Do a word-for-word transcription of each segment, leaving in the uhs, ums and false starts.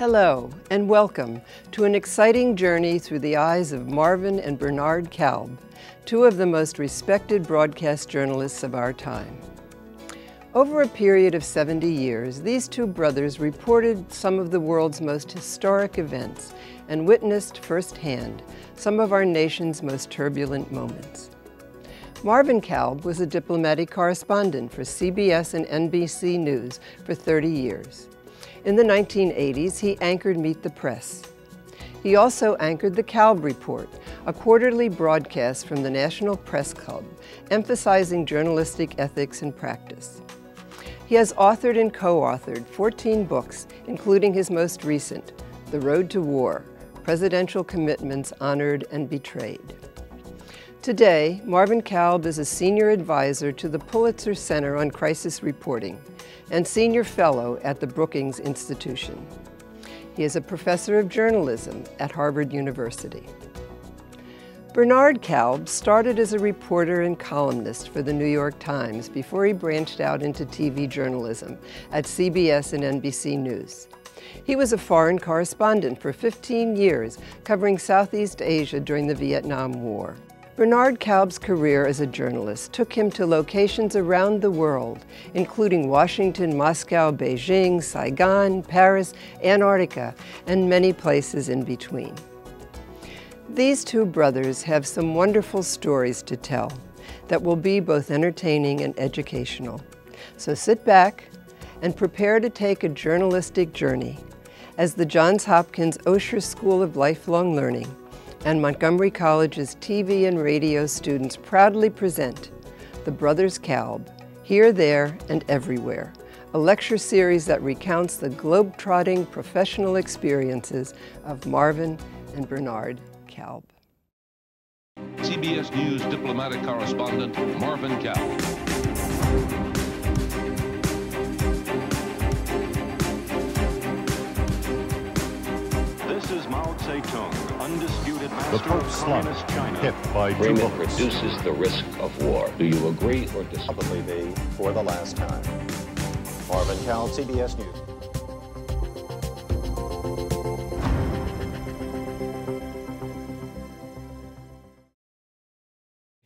Hello, and welcome to an exciting journey through the eyes of Marvin and Bernard Kalb, two of the most respected broadcast journalists of our time. Over a period of seventy years, these two brothers reported some of the world's most historic events and witnessed firsthand some of our nation's most turbulent moments. Marvin Kalb was a diplomatic correspondent for C B S and N B C News for thirty years. In the nineteen eighties, he anchored Meet the Press. He also anchored the Kalb Report, a quarterly broadcast from the National Press Club, emphasizing journalistic ethics and practice. He has authored and co-authored fourteen books, including his most recent, The Road to War: Presidential Commitments Honored and Betrayed. Today, Marvin Kalb is a senior advisor to the Pulitzer Center on Crisis Reporting and senior fellow at the Brookings Institution. He is a professor of journalism at Harvard University. Bernard Kalb started as a reporter and columnist for the New York Times before he branched out into T V journalism at C B S and N B C News. He was a foreign correspondent for fifteen years, covering Southeast Asia during the Vietnam War. Bernard Kalb's career as a journalist took him to locations around the world, including Washington, Moscow, Beijing, Saigon, Paris, Antarctica, and many places in between. These two brothers have some wonderful stories to tell that will be both entertaining and educational. So sit back and prepare to take a journalistic journey as the Johns Hopkins Osher School of Lifelong Learning and Montgomery College's T V and radio students proudly present The Brothers Kalb, Here, There, and Everywhere, a lecture series that recounts the globe-trotting professional experiences of Marvin and Bernard Kalb. C B S News diplomatic correspondent Marvin Kalb. The Pope's slump, hit by two bullets. Agreement reduces the risk of war. Do you agree or disagree? Probably be for the last time. Marvin Kalb, C B S News.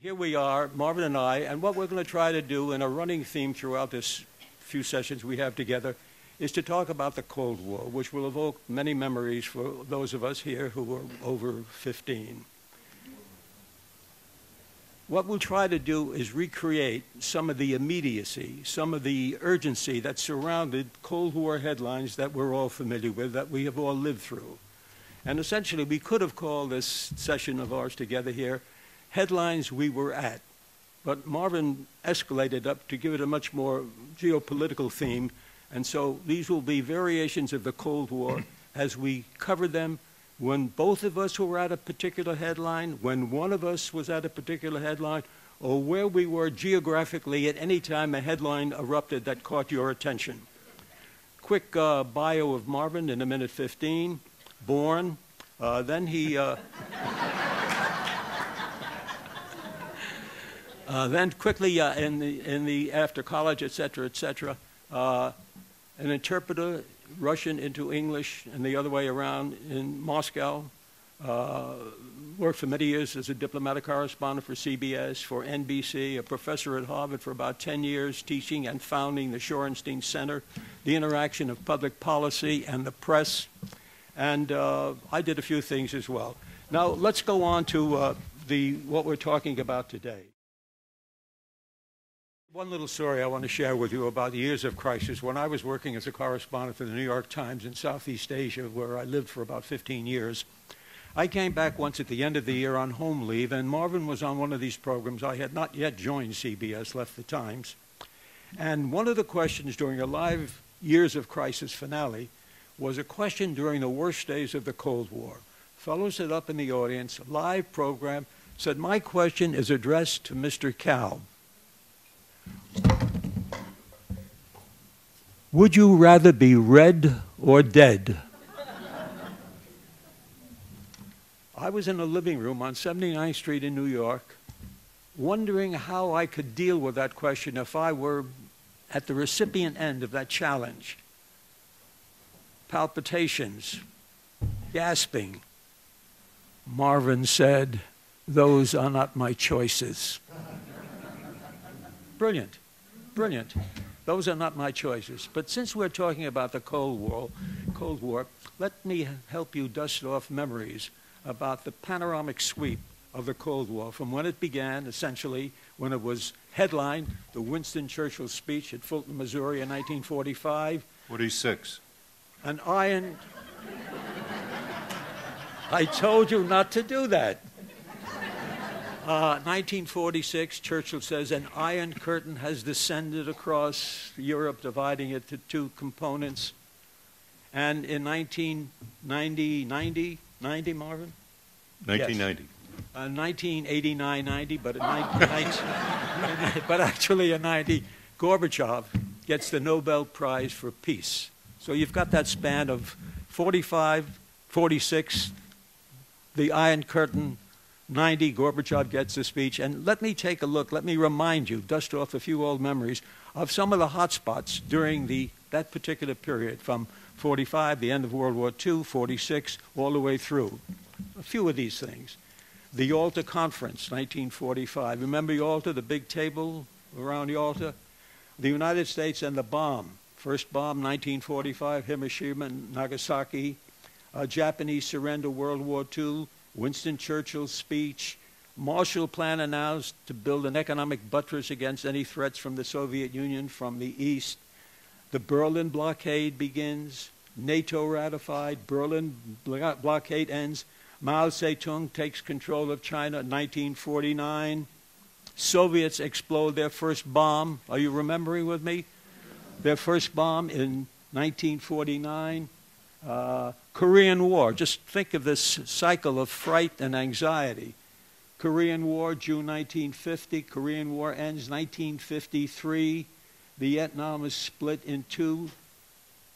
Here we are, Marvin and I, and what we're going to try to do in a running theme throughout this few sessions we have together is to talk about the Cold War, which will evoke many memories for those of us here who were over fifteen. What we'll try to do is recreate some of the immediacy, some of the urgency that surrounded Cold War headlines that we're all familiar with, that we have all lived through. And essentially, we could have called this session of ours together here, Headlines We Were At. But Marvin escalated up to give it a much more geopolitical theme. And so these will be variations of the Cold War as we cover them when both of us were at a particular headline, when one of us was at a particular headline, or where we were geographically at any time a headline erupted that caught your attention. Quick uh, bio of Marvin in a minute fifteen, born, uh, then he... Uh, uh, then quickly uh, in, the, in the after college, et cetera, et cetera, uh, an interpreter, Russian into English, and the other way around in Moscow. Uh, worked for many years as a diplomatic correspondent for C B S, for N B C, a professor at Harvard for about ten years, teaching and founding the Shorenstein Center, the interaction of public policy and the press. And uh, I did a few things as well. Now let's go on to uh, the, what we're talking about today. One little story I want to share with you about the years of crisis. When I was working as a correspondent for the New York Times in Southeast Asia, where I lived for about fifteen years, I came back once at the end of the year on home leave, and Marvin was on one of these programs. I had not yet joined C B S, left the Times. And one of the questions during a live years of crisis finale was a question during the worst days of the Cold War. Fellow sat up in the audience, live program, said, "My question is addressed to Mister Kalb. Would you rather be red or dead?" I was in a living room on seventy-ninth Street in New York, wondering how I could deal with that question if I were at the recipient end of that challenge. palpitations, gasping. Marvin said, "Those are not my choices." Brilliant, brilliant. Those are not my choices. But since we're talking about the Cold War, Cold War, let me help you dust off memories about the panoramic sweep of the Cold War from when it began, essentially, when it was headlined, the Winston Churchill speech at Fulton, Missouri in nineteen forty-five. forty-six. An iron... I told you not to do that. Uh, nineteen forty-six, Churchill says, an iron curtain has descended across Europe, dividing it to two components. And in nineteen ninety, ninety, ninety, Marvin? nineteen ninety. Yes. Uh, nineteen eighty-nine ninety, but, but actually in ninety, Gorbachev gets the Nobel Prize for Peace. So you've got that span of forty-five, forty-six, the Iron Curtain, ninety, Gorbachev gets the speech. And let me take a look, let me remind you, dust off a few old memories of some of the hot spots during the, that particular period, from forty-five, the end of World War Two, forty-six, all the way through. A few of these things. The Yalta Conference, nineteen forty-five. Remember Yalta, the big table around Yalta? The United States and the bomb. First bomb, nineteen forty-five, Hiroshima and Nagasaki. A Japanese surrender, World War Two. Winston Churchill's speech, Marshall Plan announced to build an economic buttress against any threats from the Soviet Union from the East. The Berlin blockade begins, NATO ratified, Berlin blockade ends, Mao Zedong takes control of China in nineteen forty-nine, Soviets explode their first bomb, are you remembering with me? Their first bomb in nineteen forty-nine. Uh, Korean War, just think of this cycle of fright and anxiety. Korean War, June nineteen fifty, Korean War ends nineteen fifty-three, Vietnam is split in two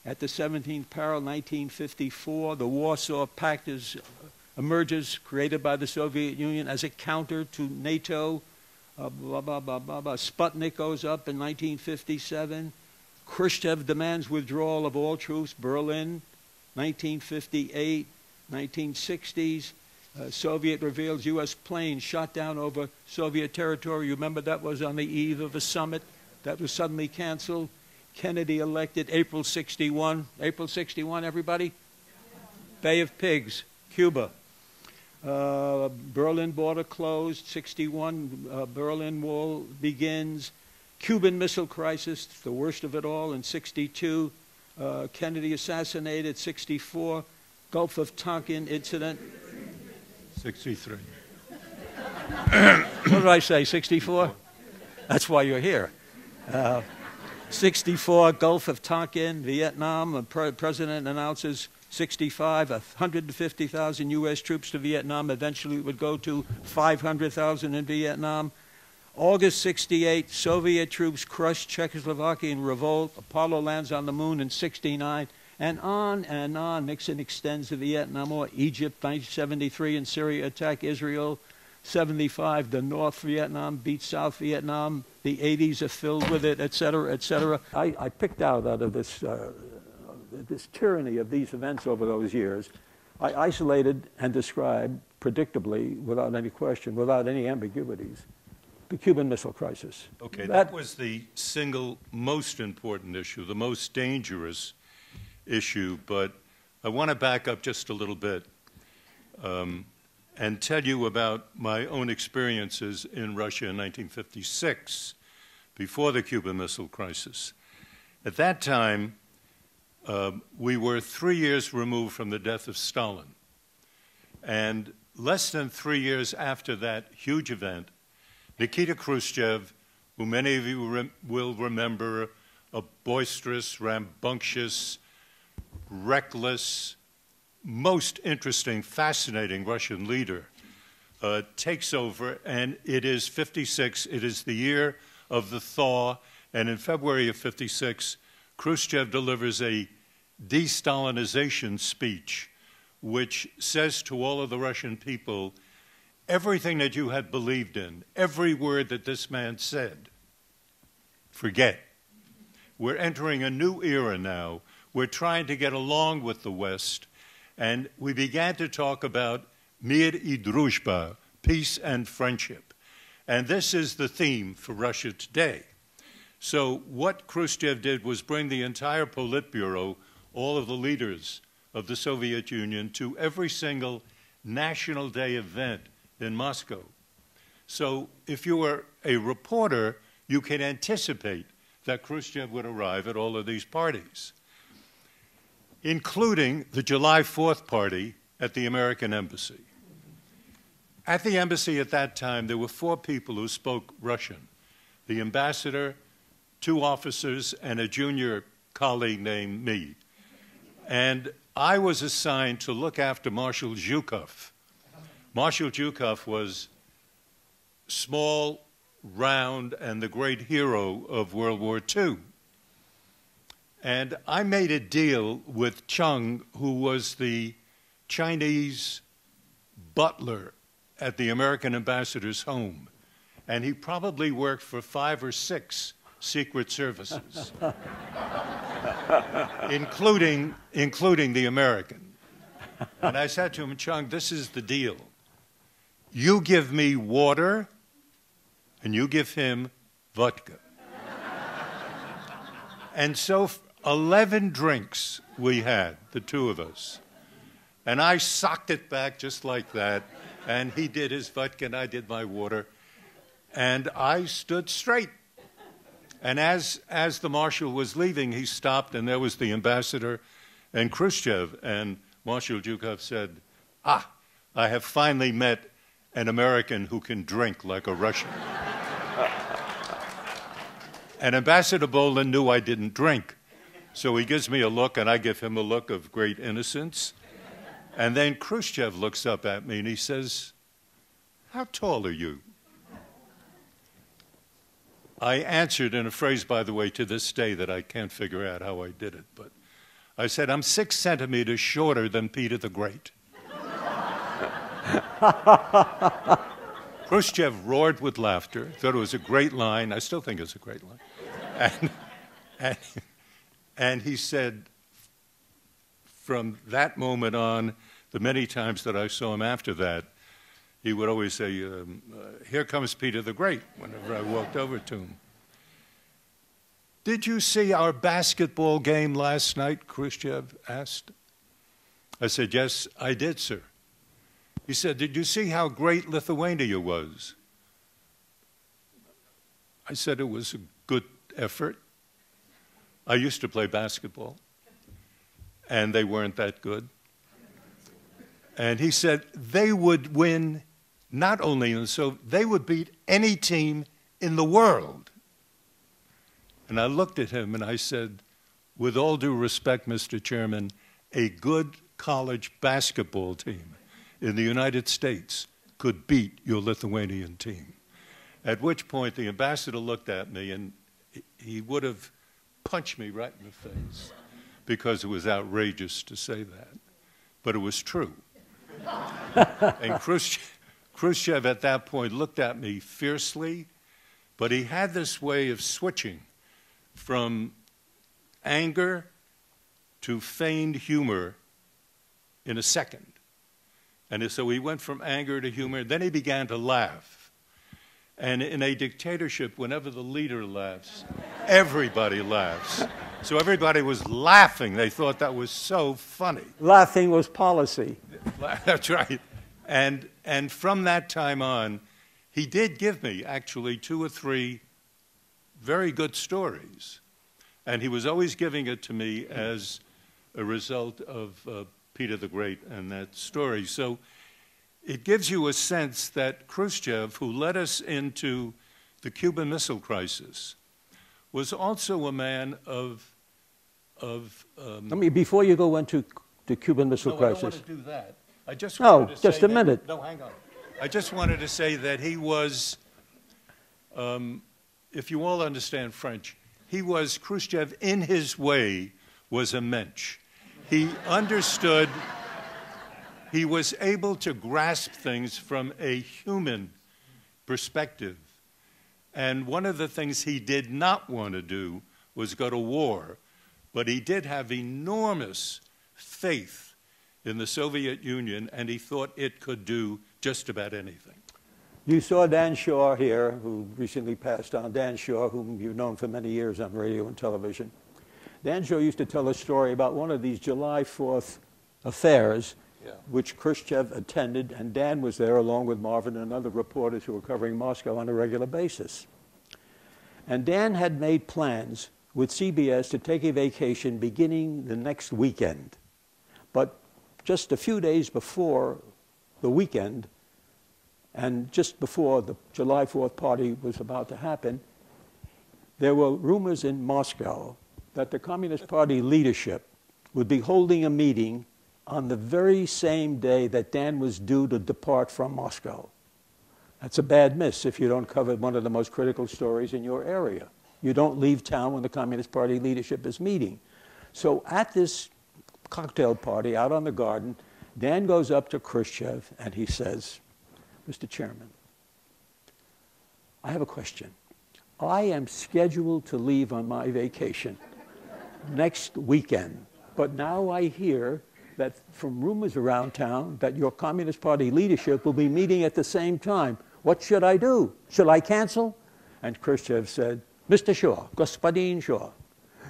at the seventeenth parallel, nineteen fifty-four, the Warsaw Pact is, emerges, created by the Soviet Union as a counter to NATO, uh, blah, blah, blah, blah, blah. Sputnik goes up in nineteen fifty-seven, Khrushchev demands withdrawal of all troops, Berlin, nineteen fifty-eight, nineteen sixties, uh, Soviet reveals U S planes shot down over Soviet territory. You remember that was on the eve of a summit that was suddenly canceled. Kennedy elected April sixty-one. April sixty-one, everybody? Bay of Pigs, Cuba. Uh, Berlin border closed, sixty-one, uh, Berlin Wall begins. Cuban Missile Crisis, the worst of it all, in sixty-two. Uh, Kennedy assassinated, sixty-four, Gulf of Tonkin incident. sixty-three. What did I say, sixty-four? That's why you're here. Uh, sixty-four, Gulf of Tonkin, Vietnam, the pre president announces sixty-five, one hundred fifty thousand U S troops to Vietnam, eventually it would go to five hundred thousand in Vietnam. August sixty-eight, Soviet troops crushed Czechoslovakia in revolt, Apollo lands on the moon in sixty-nine, and on and on. Nixon extends the Vietnam War, Egypt, nineteen seventy-three, and Syria attack Israel, seventy-five, the North Vietnam beats South Vietnam, the eighties are filled with it, et cetera, et cetera. I, I picked out out of this, uh, this tyranny of these events over those years, I isolated and described predictably, without any question, without any ambiguities, the Cuban Missile Crisis. Okay, that, that was the single most important issue, the most dangerous issue, but I want to back up just a little bit um, and tell you about my own experiences in Russia in nineteen fifty-six, before the Cuban Missile Crisis. At that time, uh, we were three years removed from the death of Stalin. And less than three years after that huge event, Nikita Khrushchev, who many of you rem will remember, a boisterous, rambunctious, reckless, most interesting, fascinating Russian leader, uh, takes over, and it is fifty-six, it is the year of the thaw, and in February of fifty-six, Khrushchev delivers a de-Stalinization speech, which says to all of the Russian people, everything that you had believed in, every word that this man said, forget. We're entering a new era now were trying to get along with the West, and we began to talk about mir i družba, peace and friendship. And this is the theme for Russia today. So what Khrushchev did was bring the entire Politburo, all of the leaders of the Soviet Union, to every single National Day event in Moscow. So if you were a reporter, you can anticipate that Khrushchev would arrive at all of these parties, including the July fourth party at the American Embassy. At the embassy at that time, there were four people who spoke Russian: the ambassador, two officers, and a junior colleague named me. And I was assigned to look after Marshal Zhukov. Marshal Zhukov was small, round, and the great hero of World War Two. And I made a deal with Chung, who was the Chinese butler at the American ambassador's home. And he probably worked for five or six Secret Services, including, including the American. And I said to him, Chung, this is the deal. You give me water, and you give him vodka. And so eleven drinks we had, the two of us. And I socked it back just like that. And he did his vodka, and I did my water. And I stood straight. And as, as the marshal was leaving, he stopped, and there was the ambassador and Khrushchev. And Marshal Zhukov said, ah, I have finally met an American who can drink like a Russian. And Ambassador Bolin knew I didn't drink. So he gives me a look, and I give him a look of great innocence. And then Khrushchev looks up at me, and he says, how tall are you? I answered in a phrase, by the way, to this day that I can't figure out how I did it, but I said, I'm six centimeters shorter than Peter the Great. Khrushchev roared with laughter, thought it was a great line. I still think it's a great line. And, and, and he said, from that moment on, the many times that I saw him after that, he would always say, um, uh, here comes Peter the Great, whenever I walked over to him. Did you see our basketball game last night? Khrushchev asked. I said, yes, I did, sir. He said, did you see how great Lithuania was? I said, it was a good effort. I used to play basketball, and they weren't that good. And he said, they would win not only in the Soviet, they would beat any team in the world. And I looked at him and I said, with all due respect, Mister Chairman, a good college basketball team in the United States could beat your Lithuanian team. At which point the ambassador looked at me and he would have punched me right in the face because it was outrageous to say that. But it was true. And Khrushchev, Khrushchev at that point looked at me fiercely, but he had this way of switching from anger to feigned humor in a second. And so he went from anger to humor, then he began to laugh. And in a dictatorship, whenever the leader laughs, everybody laughs. So everybody was laughing. They thought that was so funny. Laughing was policy. That's right. And, and from that time on, he did give me actually two or three very good stories. And he was always giving it to me as a result of uh, Peter the Great and that story. So it gives you a sense that Khrushchev, who led us into the Cuban Missile Crisis, was also a man of... of um, I mean, before you go into the Cuban Missile no, Crisis... No, I don't want to do that. I just no, wanted to just say a that, minute. No, hang on. I just wanted to say that he was, um, if you all understand French, he was, Khrushchev in his way was a mensch. He understood, he was able to grasp things from a human perspective. And one of the things he did not want to do was go to war But he did have enormous faith in the Soviet Union, and he thought it could do just about anything. You saw Dan Shaw here, who recently passed on. Dan Shaw, whom you've known for many years on radio and television. Dan Shaw used to tell a story about one of these July fourth affairs, yeah, which Khrushchev attended, and Dan was there along with Marvin and other reporters who were covering Moscow on a regular basis. And Dan had made plans with C B S to take a vacation beginning the next weekend. But just a few days before the weekend, and just before the July fourth party was about to happen, there were rumors in Moscow that the Communist Party leadership would be holding a meeting on the very same day that Dan was due to depart from Moscow. That's a bad miss if you don't cover one of the most critical stories in your area. You don't leave town when the Communist Party leadership is meeting. So at this cocktail party out on the garden, Dan goes up to Khrushchev and he says, "Mister Chairman, I have a question. I am scheduled to leave on my vacation next weekend, but now I hear that from rumors around town that your Communist Party leadership will be meeting at the same time. What should I do? Should I cancel?" And Khrushchev said, "Mister Shaw, Gospodin Shaw,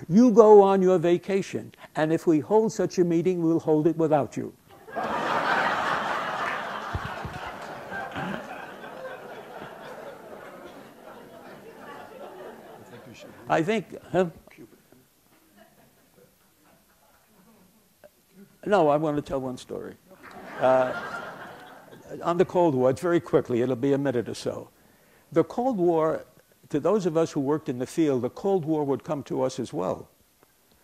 you go on your vacation, and if we hold such a meeting, we'll hold it without you." I think, huh? No, I want to tell one story. Uh, on the Cold War, it's very quickly, it'll be a minute or so. The Cold War, to those of us who worked in the field, the Cold War would come to us as well.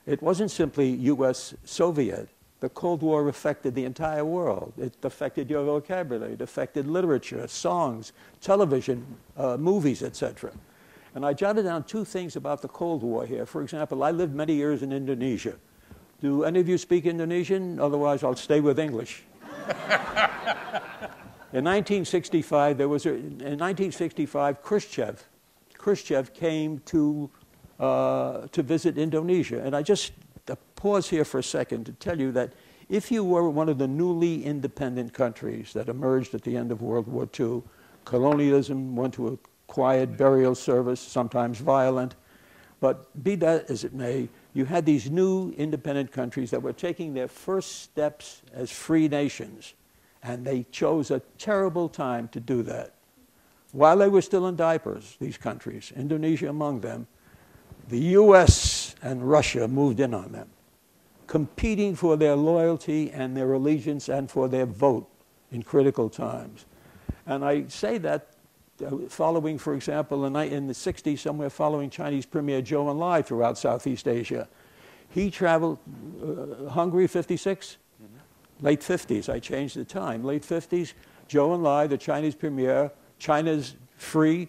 It wasn't simply U S Soviet. The Cold War affected the entire world. It affected your vocabulary, it affected literature, songs, television, uh, movies, et cetera. And I jotted down two things about the Cold War here. For example, I lived many years in Indonesia. Do any of you speak Indonesian? Otherwise, I'll stay with English. In nineteen sixty-five, there was a, in nineteen sixty-five, Khrushchev, Khrushchev came to uh, to visit Indonesia, and I just pause here for a second to tell you that if you were one of the newly independent countries that emerged at the end of World War Two, colonialism went to a quiet burial service, sometimes violent, but be that as it may, you had these new independent countries that were taking their first steps as free nations, and they chose a terrible time to do that. While they were still in diapers, these countries, Indonesia among them, the U S and Russia moved in on them, competing for their loyalty and their allegiance and for their vote in critical times. And I say that following, for example, in, in the sixties, somewhere following Chinese Premier Zhou Enlai throughout Southeast Asia. He traveled, uh, Hungary, fifty-six? Mm-hmm. Late fifties, I changed the time. Late fifties, Zhou Enlai, the Chinese Premier, China's free,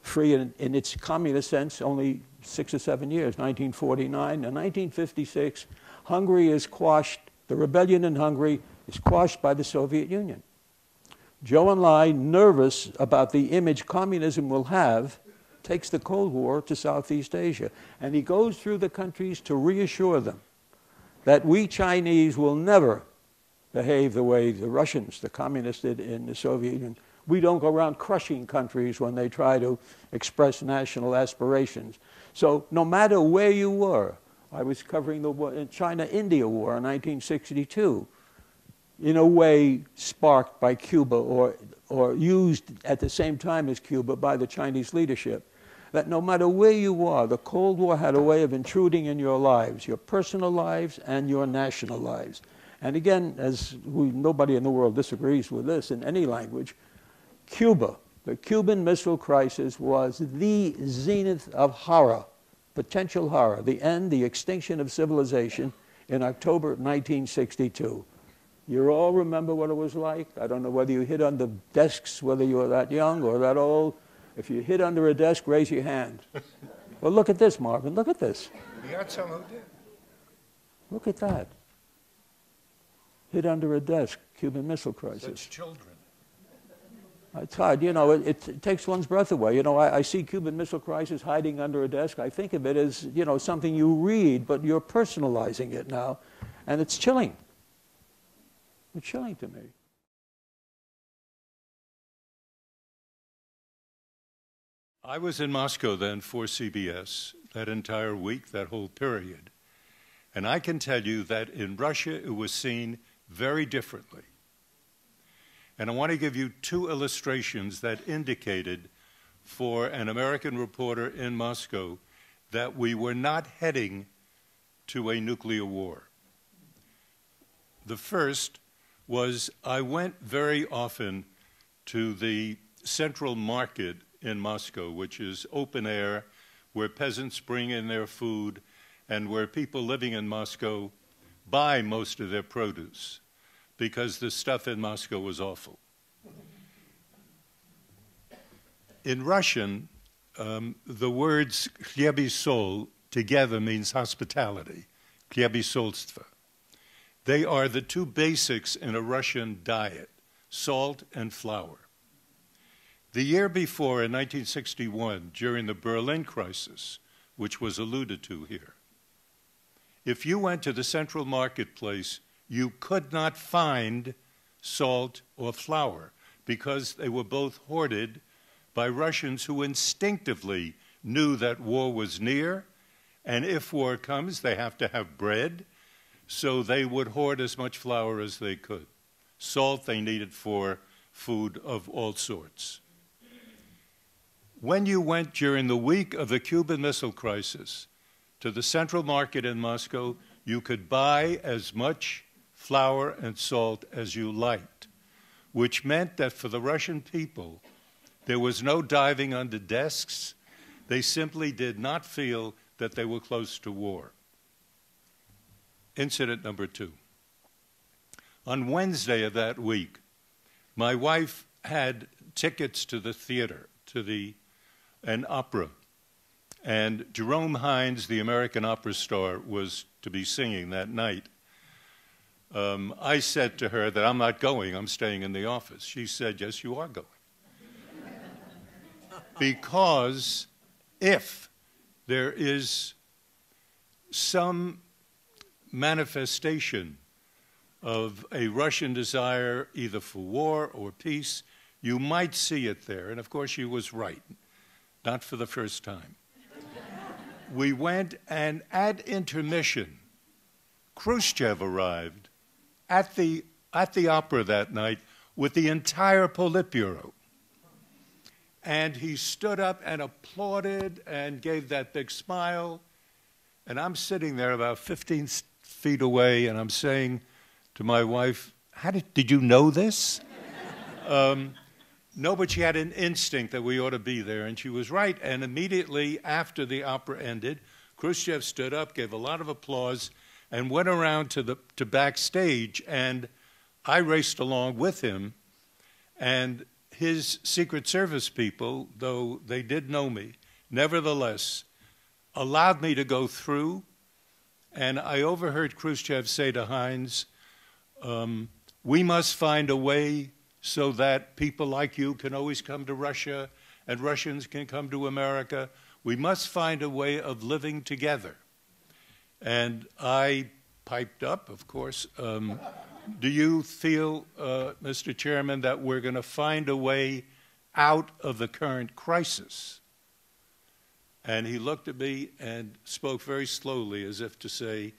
free in, in its communist sense, only six or seven years, nineteen forty-nine. And nineteen fifty-six, Hungary is quashed, the rebellion in Hungary is quashed by the Soviet Union. Zhou Enlai, nervous about the image communism will have, takes the Cold War to Southeast Asia. And he goes through the countries to reassure them that we Chinese will never behave the way the Russians, the communists did in the Soviet Union. We don't go around crushing countries when they try to express national aspirations. So no matter where you were, I was covering the China-India War in nineteen sixty-two. In a way sparked by Cuba or, or used at the same time as Cuba by the Chinese leadership, that no matter where you are, the Cold War had a way of intruding in your lives, your personal lives and your national lives. And again, as we, nobody in the world disagrees with this in any language, Cuba, the Cuban Missile Crisis was the zenith of horror, potential horror, the end, the extinction of civilization in October nineteen sixty-two. You all remember what it was like. I don't know whether you hid under desks, whether you were that young or that old. If you hid under a desk, raise your hand. Well, look at this, Marvin. Look at this. We got some who did. Look at that. Hid under a desk, Cuban Missile Crisis. Such children. It's hard, you know, it, it takes one's breath away. You know, I, I see Cuban Missile Crisis hiding under a desk. I think of it as, you know, something you read, but you're personalizing it now. And it's chilling. It's chilling to me. I was in Moscow then for C B S that entire week, that whole period. And I can tell you that in Russia, it was seen very differently. And I want to give you two illustrations that indicated for an American reporter in Moscow that we were not heading to a nuclear war. The first was I went very often to the central market in Moscow, which is open air, where peasants bring in their food and where people living in Moscow buy most of their produce, because the stuff in Moscow was awful. In Russian, um, the words chleb I sol together means hospitality, chleb I solstva. They are the two basics in a Russian diet, salt and flour. The year before, in nineteen sixty-one, during the Berlin crisis, which was alluded to here, if you went to the central marketplace, you could not find salt or flour because they were both hoarded by Russians who instinctively knew that war was near, and if war comes, they have to have bread, so they would hoard as much flour as they could. Salt they needed for food of all sorts. When you went during the week of the Cuban Missile Crisis to the central market in Moscow, you could buy as much flour and salt as you liked, which meant that for the Russian people, there was no diving under desks. They simply did not feel that they were close to war. Incident number two. On Wednesday of that week, my wife had tickets to the theater, to the, an opera, and Jerome Hines, the American opera star, was to be singing that night. Um, I said to her that I'm not going, I'm staying in the office. She said, yes, you are going. Because if there is some manifestation of a Russian desire either for war or peace, you might see it there. And of course she was right, not for the first time. We went, and at intermission, Khrushchev arrived at the, at the opera that night with the entire Politburo. And he stood up and applauded and gave that big smile. And I'm sitting there about fifteen feet away, and I'm saying to my wife, "How did, did you know this?" um, no, but she had an instinct that we ought to be there, and she was right. And immediately after the opera ended, Khrushchev stood up, gave a lot of applause, and went around to the to backstage, and I raced along with him, and his Secret Service people, though they did know me, nevertheless allowed me to go through, and I overheard Khrushchev say to Hines, um, "We must find a way so that people like you can always come to Russia, and Russians can come to America. We must find a way of living together." And I piped up, of course, um, do you feel, uh, Mister Chairman, that we're going to find a way out of the current crisis? And he looked at me and spoke very slowly, as if to say,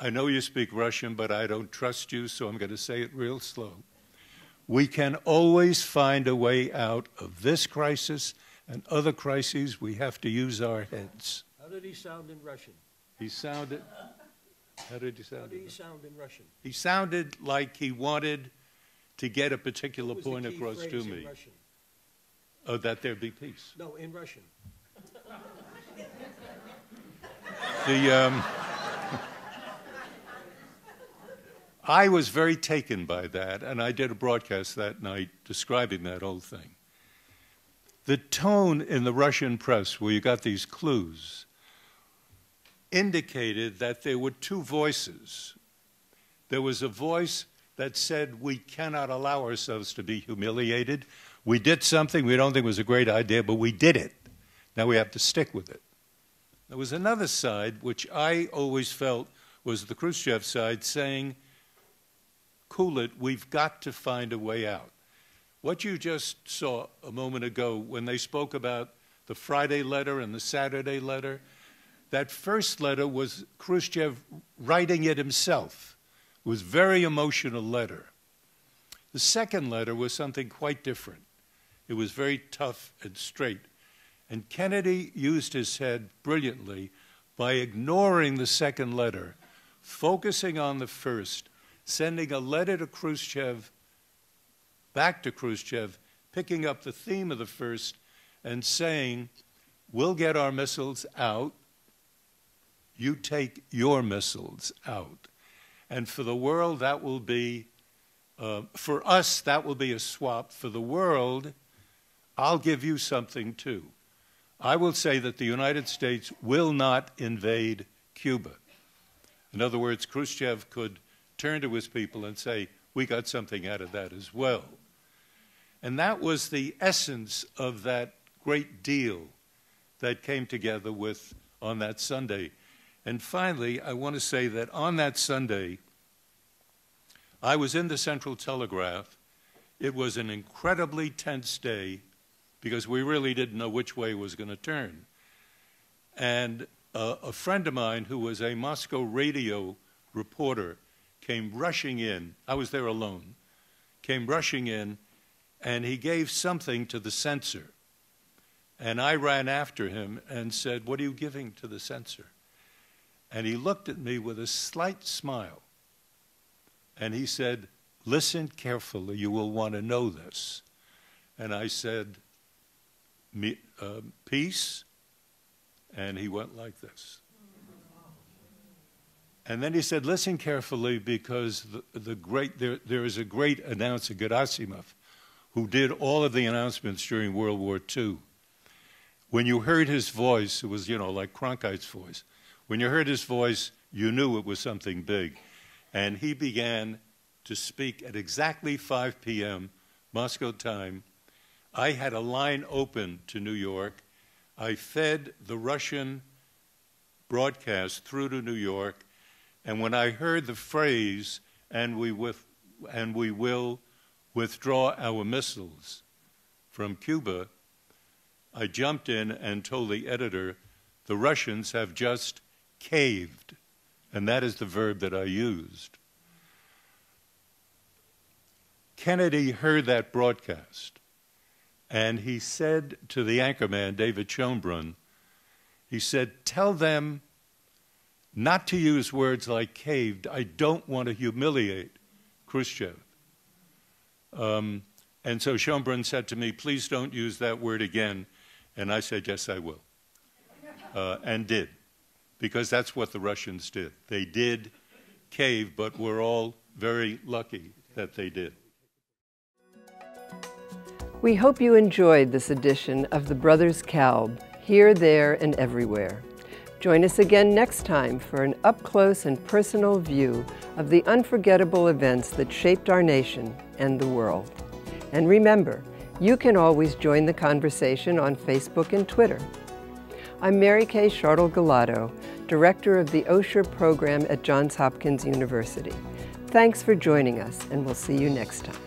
I know you speak Russian, but I don't trust you, so I'm going to say it real slow. We can always find a way out of this crisis and other crises. We have to use our heads. How did he sound in Russian? He sounded, how did he sound? How did he sound in Russian? He sounded like he wanted to get a particular point across to me. Oh, that there be peace. No, in Russian. The, um, I was very taken by that, and I did a broadcast that night describing that whole thing. The tone in the Russian press, where you got these clues, indicated that there were two voices. There was a voice that said, we cannot allow ourselves to be humiliated. We did something we don't think was a great idea, but we did it. Now we have to stick with it. There was another side, which I always felt was the Khrushchev side, saying, cool it, we've got to find a way out. What you just saw a moment ago when they spoke about the Friday letter and the Saturday letter, that first letter was Khrushchev writing it himself. It was a very emotional letter. The second letter was something quite different. It was very tough and straight. And Kennedy used his head brilliantly by ignoring the second letter, focusing on the first, sending a letter to Khrushchev, back to Khrushchev, picking up the theme of the first and saying, we'll get our missiles out, you take your missiles out. And for the world, that will be, uh, for us, that will be a swap. For the world, I'll give you something too. I will say that the United States will not invade Cuba. In other words, Khrushchev could turn to his people and say, we got something out of that as well. And that was the essence of that great deal that came together with on that Sunday. And finally, I want to say that on that Sunday, I was in the Central Telegraph. It was an incredibly tense day, because we really didn't know which way it was going to turn. And uh, a friend of mine who was a Moscow radio reporter came rushing in. I was there alone. Came rushing in, and he gave something to the censor. And I ran after him and said, what are you giving to the censor? And he looked at me with a slight smile. And he said, listen carefully. You will want to know this. And I said, Me, uh, peace, and he went like this. And then he said, listen carefully, because the, the great, there, there is a great announcer, Gerasimov, who did all of the announcements during World War Two. When you heard his voice, it was, you know, like Cronkite's voice. When you heard his voice, you knew it was something big. And he began to speak at exactly five P M Moscow time. I had a line open to New York. I fed the Russian broadcast through to New York, and when I heard the phrase, and we, with, and we will withdraw our missiles from Cuba, I jumped in and told the editor, the Russians have just caved, and that is the verb that I used. Kennedy heard that broadcast. And he said to the anchorman, David Schoenbrunn, he said, tell them not to use words like caved. I don't want to humiliate Khrushchev. Um, and so Schoenbrunn said to me, please don't use that word again. And I said, yes, I will. Uh, and did, because that's what the Russians did. They did cave, but we're all very lucky that they did. We hope you enjoyed this edition of The Brothers Kalb, Here, There, and Everywhere. Join us again next time for an up-close and personal view of the unforgettable events that shaped our nation and the world. And remember, you can always join the conversation on Facebook and Twitter. I'm Mary Kay Shartle-Galato, Director of the Osher Program at Johns Hopkins University. Thanks for joining us, and we'll see you next time.